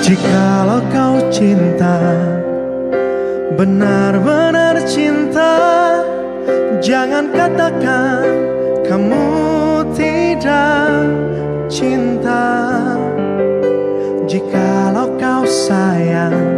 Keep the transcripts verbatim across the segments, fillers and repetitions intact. Jikalau kau cinta, benar-benar cinta, jangan katakan kamu tidak cinta. Jikalau kau sayang,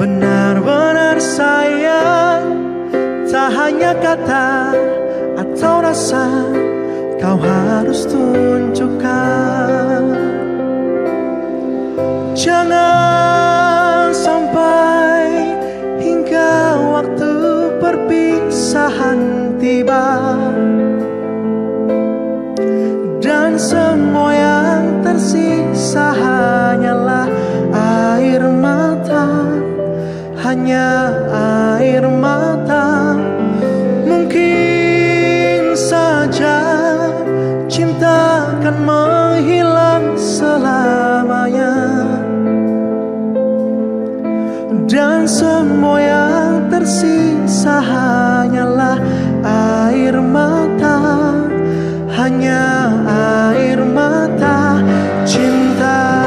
benar-benar sayang, tak hanya kata atau rasa, kau harus tunjukkan. Jangan sampai hingga waktu perpisahan tiba dan semua yang tersisa hanyalah air mata, hanya air mata. Mungkin saja cinta akan menghilang selamanya dan semua yang tersisa hanyalah air mata, hanya air mata cinta.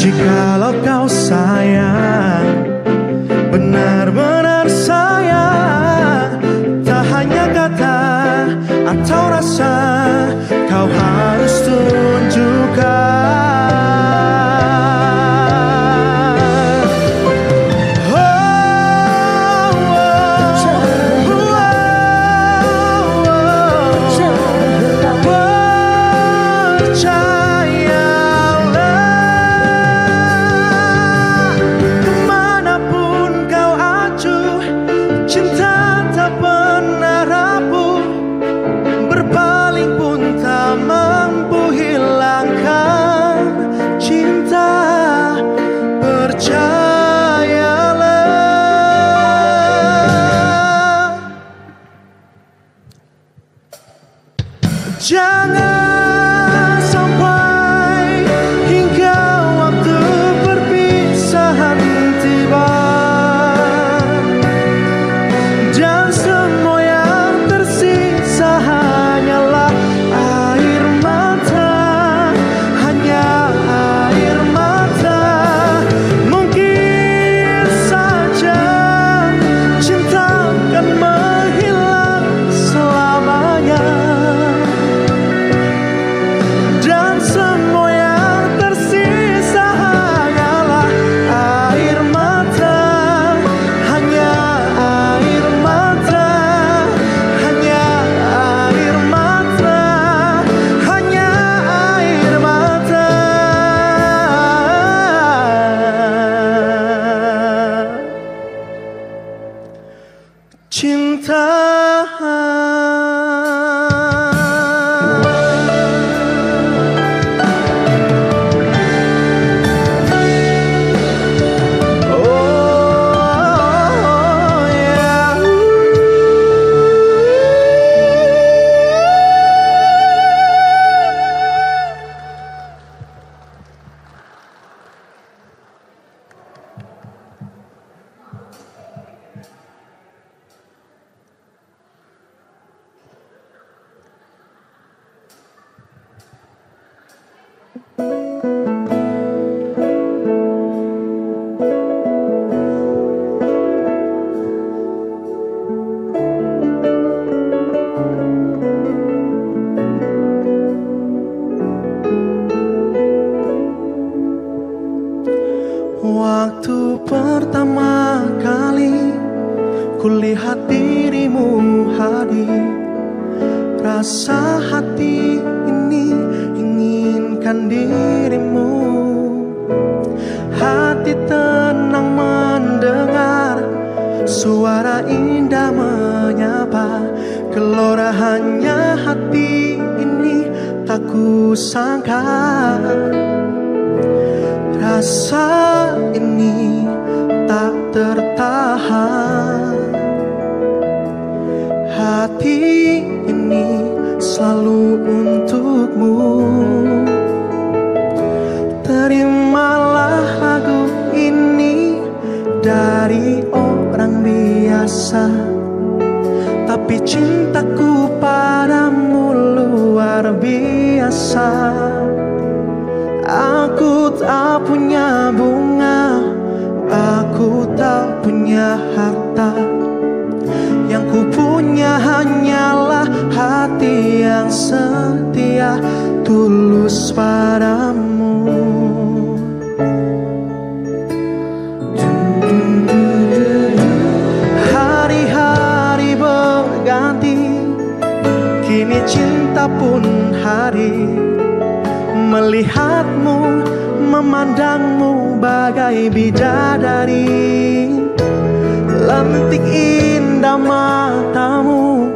Jikalau kau sayang, benar-benar sayang, tak hanya kata atau rasa, kau harus tunjukkan. Oh, oh, oh, oh, oh, oh, percaya. Terimalah lagu ini, dari orang biasa, tapi cintaku padamu luar biasa. Aku tak punya bunga, aku tak punya harta, yang ku punya hanyalah hati yang setia, tulus padamu. Hari-hari berganti, kini cinta pun hari. Melihatmu, memandangmu bagai bidadari. Lentik indah matamu,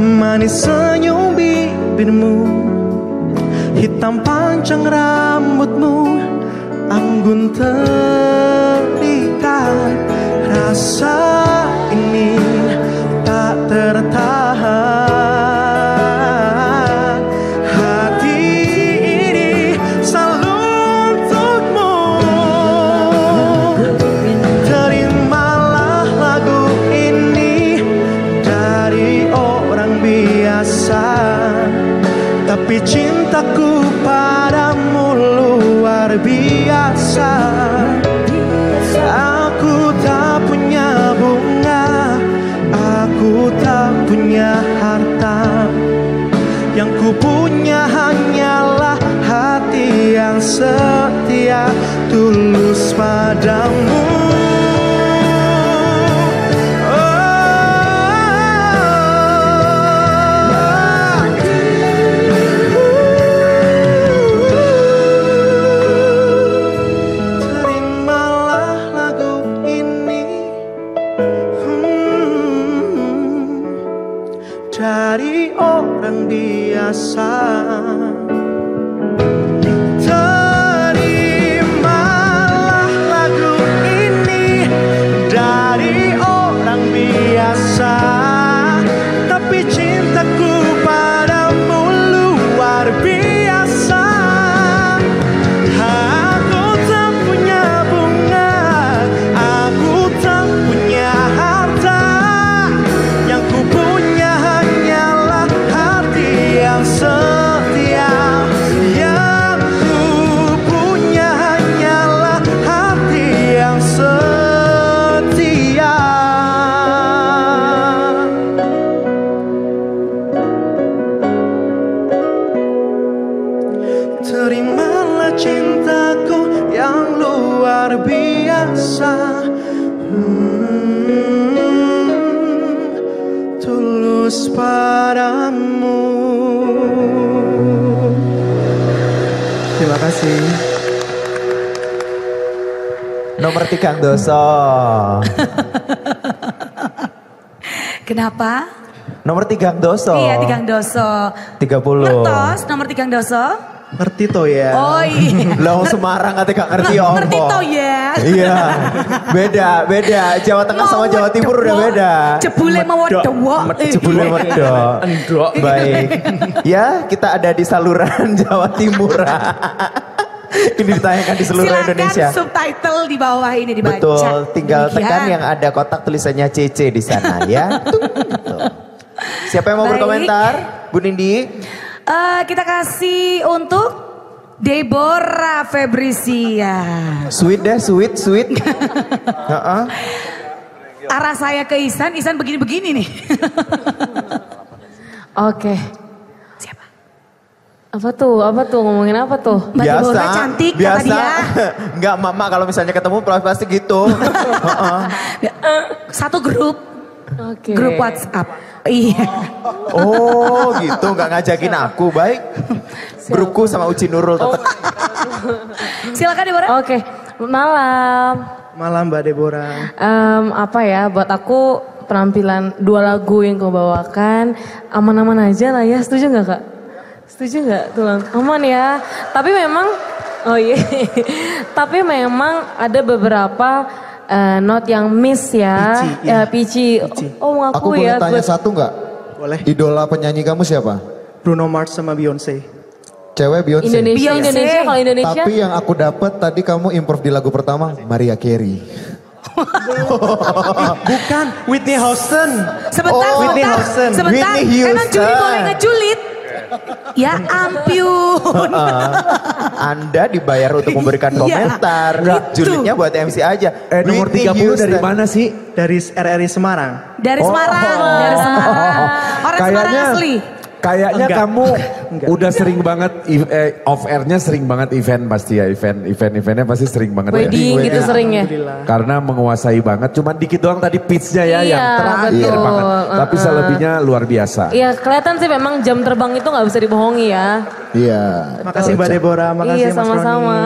manis senyum bibirmu, hitam panjang rambutmu, anggun terikat. Rasa ini tak tertahan, tapi cintaku padamu luar biasa. Aku tak punya bunga, aku tak punya harta, yang ku punya hanyalah hati yang setia, tulus padamu. Terimalah lagu ini dari orang biasa, tapi cintaku padamu luar biasa. Aku tak punya bunga, aku tak punya harta, yang ku punya hanyalah hati yang setia. Nomor tiga dosa. Kenapa? Nomor tiga dosa. Iya, tiga dosa. tiga puluh. Ngertos nomor tiga dosa? Ngerti to ya. Oh iya. Lah Semarang kate gak ngerti opo. Ngerti to ya. Iya. Beda, beda. Jawa Tengah sama Jawa Timur udah beda. Jebule mewodok. Jebule mewodok. Endok. Baik. Ya, kita ada di saluran Jawa Timur. Ini ditayangkan di seluruh Silakan Indonesia. Subtitle di bawah ini dibaca. Betul, tinggal tekan yang ada kotak tulisannya C C di sana ya. Betul. Siapa yang mau Baik. berkomentar? Bu Nindi. Uh, kita kasih untuk Deborah Febrizia. Sweet deh, sweet, sweet. uh-uh. Arah saya ke Ihsan, Ihsan begini-begini nih. Oke. Okay. Apa tuh? Apa tuh? Ngomongin apa tuh? Mbak biasa, Deborah cantik biasa. Kata dia. Enggak, mama kalau misalnya ketemu pasti gitu. Satu grup. Okay. Grup WhatsApp. Iya. Oh, oh gitu, enggak ngajakin aku. Baik. Siap. Grupku sama Uci Nurul tetap. Oh. Silakan Deborah. Oke. Okay. Malam. Malam Mbak Deborah. Um, apa ya, buat aku penampilan dua lagu yang kau bawakan aman-aman aja lah ya. Setuju enggak Kak? Setuju gak tulang? Aman ya. Tapi memang, oh iya. Tapi memang ada beberapa uh, note yang miss ya. Pici. Ya, pici. pici. Oh ngaku ya. Aku boleh ya, tanya gue... satu gak? Boleh. Idola penyanyi kamu siapa? Bruno Mars sama Beyonce. Cewek Beyonce? Indonesia. Beyonce. Indonesia kalau Indonesia. Tapi yang aku dapat tadi kamu improv di lagu pertama Mariah Carey. Bukan, Whitney Houston. Sebentar, oh, Whitney Houston. Sebentar, sebentar. Emang Juli boleh ngejulit? Ya ampun. Anda dibayar untuk memberikan komentar. Ya, julitnya buat M C aja. Eh, nomor tiga puluh Houston. Dari mana sih? Dari R R I Semarang. Dari oh. Semarang, dari Semarang. Orang kayaknya, Semarang asli. Kayaknya enggak. Kamu enggak. Udah sering banget eh, off airnya sering banget event pasti ya event event eventnya pasti sering banget wedding ya. Gitu sering ya. Karena menguasai banget. Cuman dikit doang tadi pitchnya ya iya, yang terakhir betul. Banget. Uh-uh. Tapi selebihnya luar biasa. Iya kelihatan sih memang jam terbang itu nggak bisa dibohongi ya. Iya. Makasih Mbak Deborah, makasih iya, Mas Roni. Iya sama-sama.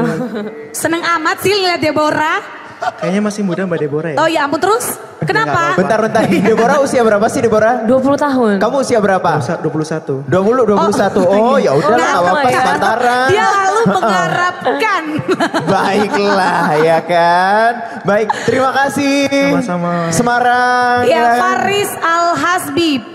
Seneng amat sih lihat Deborah. Kayaknya masih muda Mbak Deborah ya? Oh ya ampun terus? Kenapa? Bentar-bentar, Deborah usia berapa sih Deborah? dua puluh tahun. Kamu usia berapa? dua puluh satu. dua puluh, dua puluh satu. Oh, oh ya udah lah apa-apa sepantaran. Dia lalu mengharapkan. Baiklah ya kan. Baik, terima kasih. Sama-sama. Semarang. Ya, Fariz Al Hasby.